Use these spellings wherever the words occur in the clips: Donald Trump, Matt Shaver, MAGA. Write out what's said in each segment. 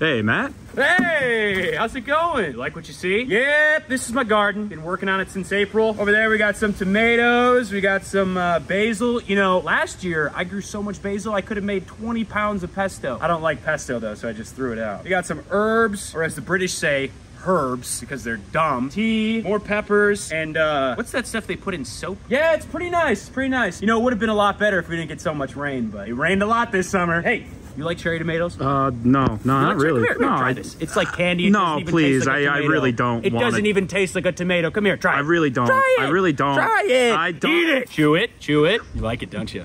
Hey, Matt. Hey, how's it going? Like what you see? Yep, this is my garden. Been working on it since April. Over there, we got some tomatoes. We got some basil. You know, last year, I grew so much basil, I could have made 20 pounds of pesto. I don't like pesto, though, so I just threw it out. We got some herbs, or as the British say, herbs, because they're dumb. Tea, more peppers, and what's that stuff they put in soap? Yeah, it's pretty nice. It's pretty nice. You know, it would have been a lot better if we didn't get so much rain, but it rained a lot this summer. Hey. You like cherry tomatoes? No, not really. Come here, try this. It's like candy. It no, please, like I really don't it want it. It doesn't even taste like a tomato. Come here, try it. I really don't. Try it. I really don't. Try it. I don't. Eat it. Chew it, chew it. You like it, don't you?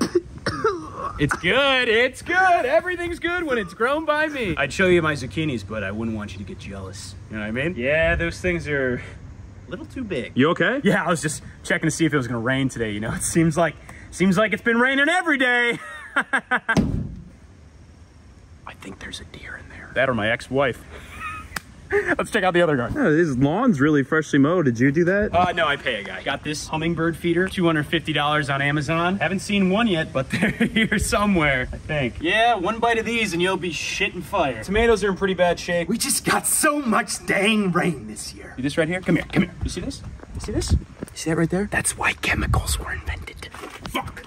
It's good, it's good. Everything's good when it's grown by me. I'd show you my zucchinis, but I wouldn't want you to get jealous. You know what I mean? Yeah, those things are a little too big. You okay? Yeah, I was just checking to see if it was gonna rain today, you know? It seems like it's been raining every day. I think there's a deer in there. That or my ex-wife. Let's check out the other garden. Yeah, this lawn's really freshly mowed. Did you do that? No, I pay a guy. Got this hummingbird feeder, $250 on Amazon. Haven't seen one yet, but they're here somewhere, I think. Yeah, one bite of these and you'll be shitting fire. Tomatoes are in pretty bad shape. We just got so much dang rain this year. See this right here? Come here, come here. You see this? You see this? You see that right there? That's why chemicals were invented. Fuck!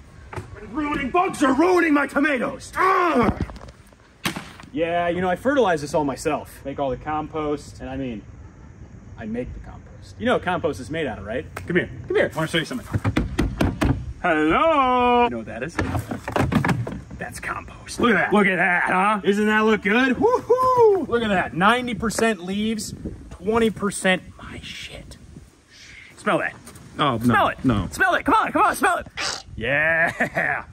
Bugs are ruining my tomatoes! Ah! Yeah, you know, I fertilize this all myself. Make all the compost, and I mean, I make the compost. You know what compost is made out of, right? Come here, come here. I wanna show you something. Hello! You know what that is? That's compost. Look at that, huh? Isn't that look good? Woohoo! Look at that, 90% leaves, 20% my shit. Smell that. Oh, no, smell it. No. Smell it, come on, smell it. Yeah!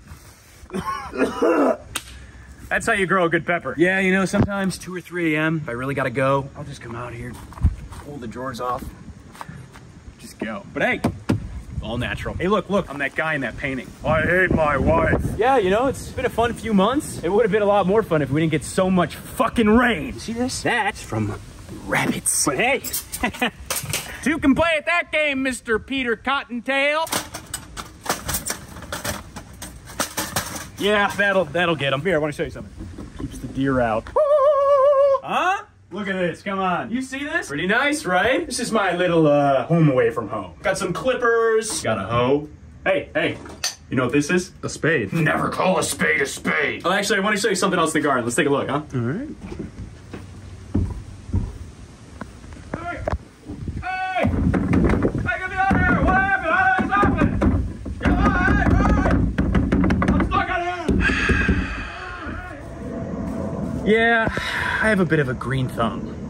That's how you grow a good pepper. Yeah, you know, sometimes 2 or 3 a.m., if I really gotta go, I'll just come out here, pull the drawers off, just go. But hey, all natural. Hey, look, look, I'm that guy in that painting. I hate my wife. Yeah, you know, it's been a fun few months. It would have been a lot more fun if we didn't get so much fucking rain. See this? That's from rabbits. But hey, you can play at that game, Mr. Peter Cottontail. Yeah, that'll get him. Here, I want to show you something. Keeps the deer out. Huh? Look at this, come on. You see this? Pretty nice, right? This is my little home away from home. Got some clippers. Got a hoe. Hey, hey, you know what this is? A spade. Never call a spade a spade. Oh, actually, I want to show you something else in the garden. Let's take a look, huh? All right. Yeah, I have a bit of a green thumb.